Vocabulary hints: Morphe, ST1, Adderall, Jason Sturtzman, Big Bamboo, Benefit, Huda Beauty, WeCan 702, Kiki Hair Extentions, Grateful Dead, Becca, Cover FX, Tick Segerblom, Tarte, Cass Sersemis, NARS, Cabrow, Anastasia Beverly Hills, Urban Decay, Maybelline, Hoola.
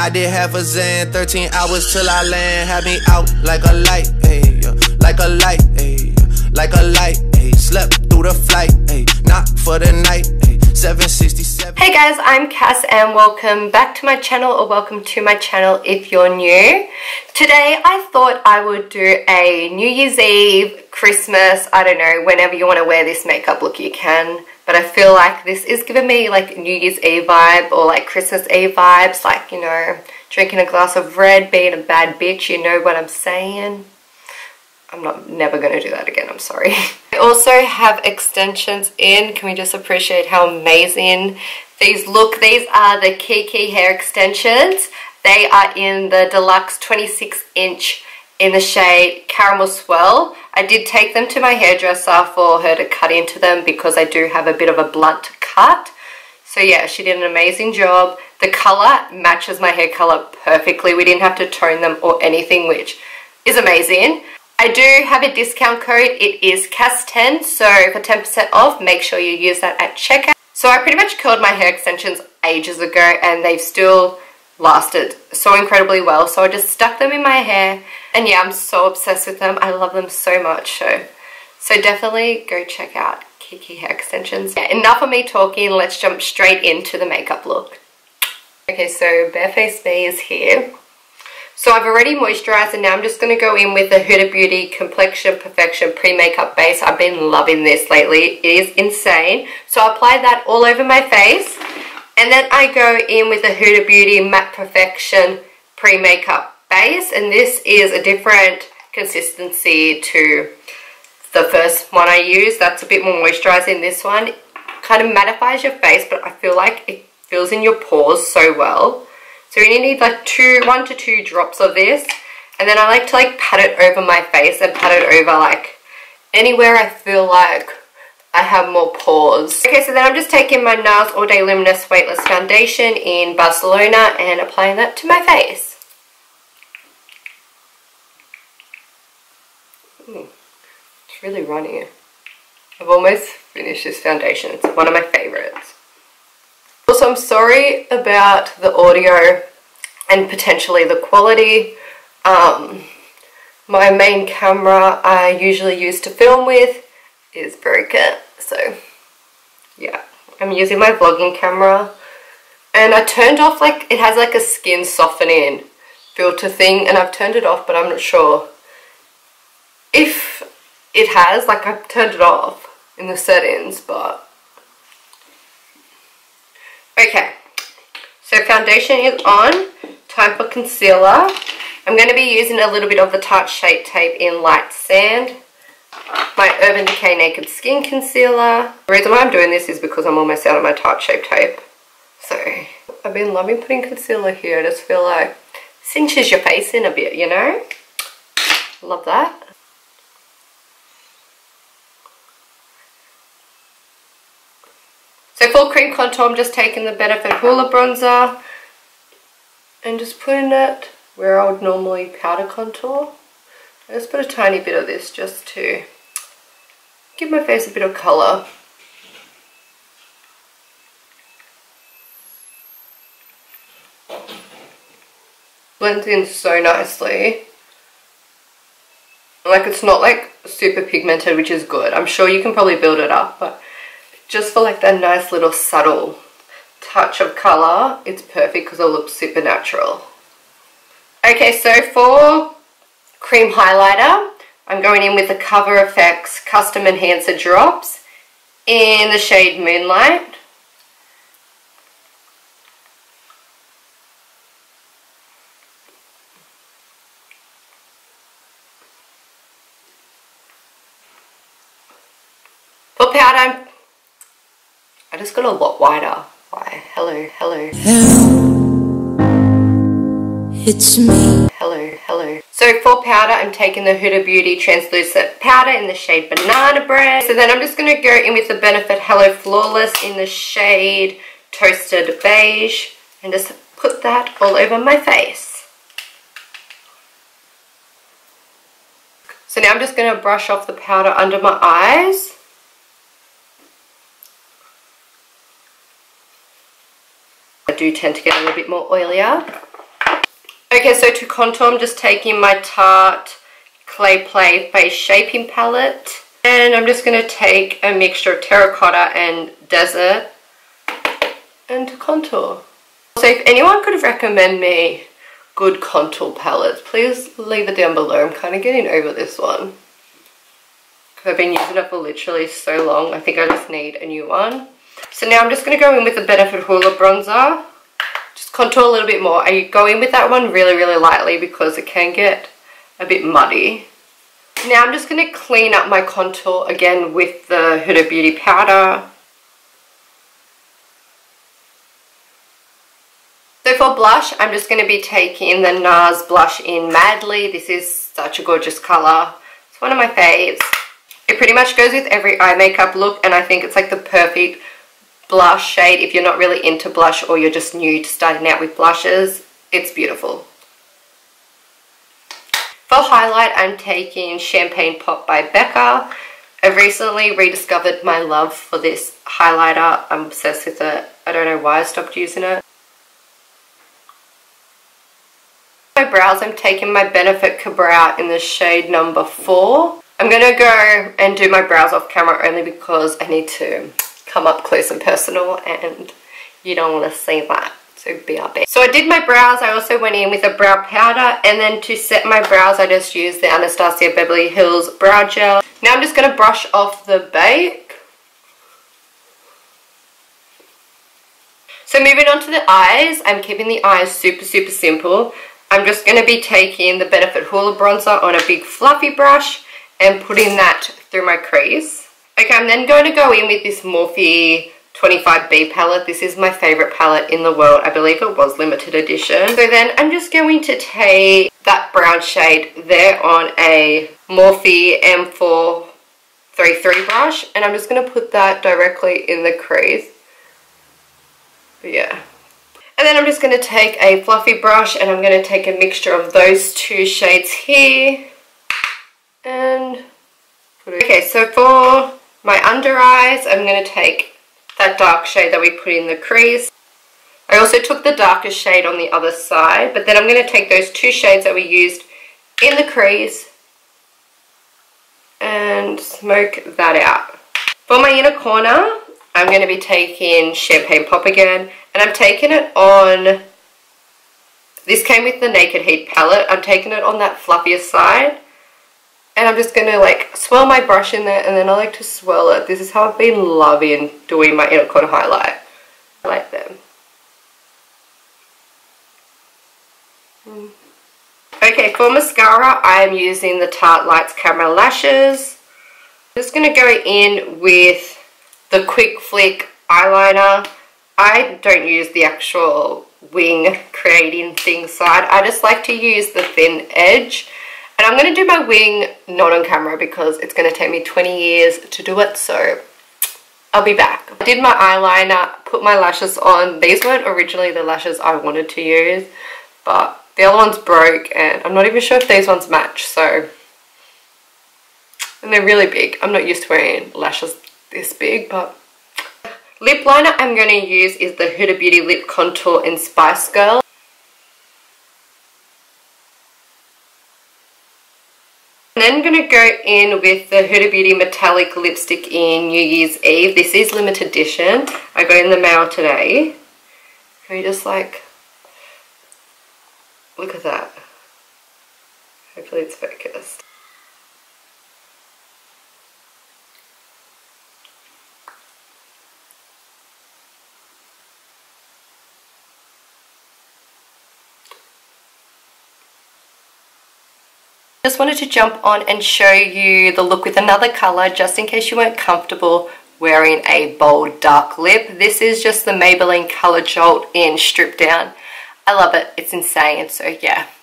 I did half a zan, 13 hours till I land. Had me out like a light, ayy, like a light, ayy, like a light, ayy. Slept through the flight, ayy, not for the night, ayy. 767. Hey guys, I'm Cass and welcome back to my channel, or welcome to my channel if you're new. Today I thought I would do a New Year's Eve, Christmas, I don't know, whenever you want to wear this makeup look you can. But I feel like this is giving me like New Year's Eve vibe or like Christmas Eve vibes. Like, you know, drinking a glass of red, being a bad bitch, you know what I'm saying. I'm never going to do that again, I'm sorry. I also have extensions in. Can we just appreciate how amazing these look? These are the Kiki Hair Extensions. They are in the Deluxe 26-inch in the shade Caramel Swirl. I did take them to my hairdresser for her to cut into them because I do have a bit of a blunt cut. So yeah, she did an amazing job. The colour matches my hair colour perfectly. We didn't have to tone them or anything, which is amazing. I do have a discount code. It is CASS10, so for 10% off, make sure you use that at checkout. So I pretty much curled my hair extensions ages ago and they've still lasted so incredibly well, so I just stuck them in my hair. And yeah, I'm so obsessed with them. I love them so much. So definitely go check out Kiki Hair Extensions. Yeah, enough of me talking. Let's jump straight into the makeup look. Okay, so Bareface Me is here. So I've already moisturized and now I'm just going to go in with the Huda Beauty Complexion Perfection Pre-Makeup Base. I've been loving this lately. It is insane. So I apply that all over my face. And then I go in with the Huda Beauty Matte Perfection Pre-Makeup Base, and this is a different consistency to the first one I used. That's a bit more moisturizing. This one kind of mattifies your face, but I feel like it fills in your pores so well. So you need like one to two drops of this, and then I like to like pat it over my face and pat it over like anywhere I feel like I have more pores. Okay, so then I'm just taking my NARS All Day Luminous Weightless Foundation in Barcelona and applying that to my face. Ooh, it's really runny. I've almost finished this foundation. It's one of my favorites. Also, I'm sorry about the audio and potentially the quality. My main camera I usually use to film with is broken. So yeah, I'm using my vlogging camera. And I turned off, like, it has like a skin softening filter thing, and I've turned it off, but I'm not sure if it has, like, I've turned it off in the settings, but okay. So foundation is on. Time for concealer. I'm going to be using a little bit of the Tarte Shape Tape in Light Sand, my Urban Decay Naked Skin Concealer. The reason why I'm doing this is because I'm almost out of my Tarte Shape Tape. So I've been loving putting concealer here. I just feel like it cinches your face in a bit, you know? Love that. So full cream contour, I'm just taking the Benefit Hoola Bronzer and just putting it where I would normally powder contour. I just put a tiny bit of this just to give my face a bit of colour. Blends in so nicely. Like, it's not like super pigmented, which is good. I'm sure you can probably build it up, but just for like that nice little subtle touch of colour, it's perfect because it looks super natural. Okay, so for cream highlighter, I'm going in with the Cover FX Custom Enhancer Drops in the shade Moonlight. For powder, I just got a lot wider. Why? Hello, hello. Hello, it's me. Hello, hello. So for powder, I'm taking the Huda Beauty Translucent Powder in the shade Banana Bread. So then I'm just going to go in with the Benefit Hello Flawless in the shade Toasted Beige and just put that all over my face. So now I'm just going to brush off the powder under my eyes. Do tend to get a little bit more oilier. Okay, so to contour, I'm just taking my Tarte Clay Play Face Shaping Palette. And I'm just going to take a mixture of terracotta and desert and to contour. So if anyone could recommend me good contour palettes, please leave it down below. I'm kind of getting over this one because I've been using it for literally so long. I think I just need a new one. So now I'm just going to go in with the Benefit Hoola Bronzer. Just contour a little bit more. I go in with that one really, really lightly because it can get a bit muddy. Now I'm just going to clean up my contour again with the Huda Beauty powder. So for blush, I'm just going to be taking the NARS blush in Madly. This is such a gorgeous colour. It's one of my faves. It pretty much goes with every eye makeup look, and I think it's like the perfect blush shade if you're not really into blush or you're just new to starting out with blushes. It's beautiful. For highlight, I'm taking Champagne Pop by Becca. I've recently rediscovered my love for this highlighter. I'm obsessed with it. I don't know why I stopped using it. For my brows, I'm taking my Benefit Cabrow in the shade number 4. I'm going to go and do my brows off camera only because I need to come up close and personal, and you don't want to see that. So BRB. So I did my brows. I also went in with a brow powder, and then to set my brows I just used the Anastasia Beverly Hills brow gel. Now I'm just going to brush off the bake. So moving on to the eyes, I'm keeping the eyes super, super simple. I'm just going to be taking the Benefit Hoola Bronzer on a big fluffy brush and putting that through my crease. Okay, I'm then going to go in with this Morphe 25B palette. This is my favorite palette in the world. I believe it was limited edition. So then I'm just going to take that brown shade there on a Morphe M433 brush, and I'm just going to put that directly in the crease. But yeah. And then I'm just going to take a fluffy brush and I'm going to take a mixture of those two shades here and put it. Okay, so for my under eyes, I'm going to take that dark shade that we put in the crease. I also took the darker shade on the other side, but then I'm going to take those two shades that we used in the crease and smoke that out. For my inner corner, I'm going to be taking Champagne Pop again, and I'm taking it on, this came with the Naked Heat palette, I'm taking it on that fluffier side. And I'm just going to like swirl my brush in there, and then I like to swirl it. This is how I've been loving doing my inner corner highlight. I like them. Okay, for mascara, I am using the Tarte Lights Camera Lashes. I'm just going to go in with the Quick Flick eyeliner. I don't use the actual wing creating thing side. I just like to use the thin edge. And I'm going to do my wing not on camera because it's going to take me 20 years to do it, so I'll be back. I did my eyeliner, put my lashes on. These weren't originally the lashes I wanted to use, but the other ones broke and I'm not even sure if these ones match, so. And they're really big. I'm not used to wearing lashes this big, but. Lip liner I'm going to use is the Huda Beauty Lip Contour in Spice Girl. I'm going to go in with the Huda Beauty Metallic Lipstick in New Year's Eve. This is limited edition. I got it in the mail today. Can we just like, look at that. Hopefully it's focused. Just wanted to jump on and show you the look with another color just in case you weren't comfortable wearing a bold dark lip. This is just the Maybelline Color Jolt in Strip Down. I love it. It's insane. So yeah.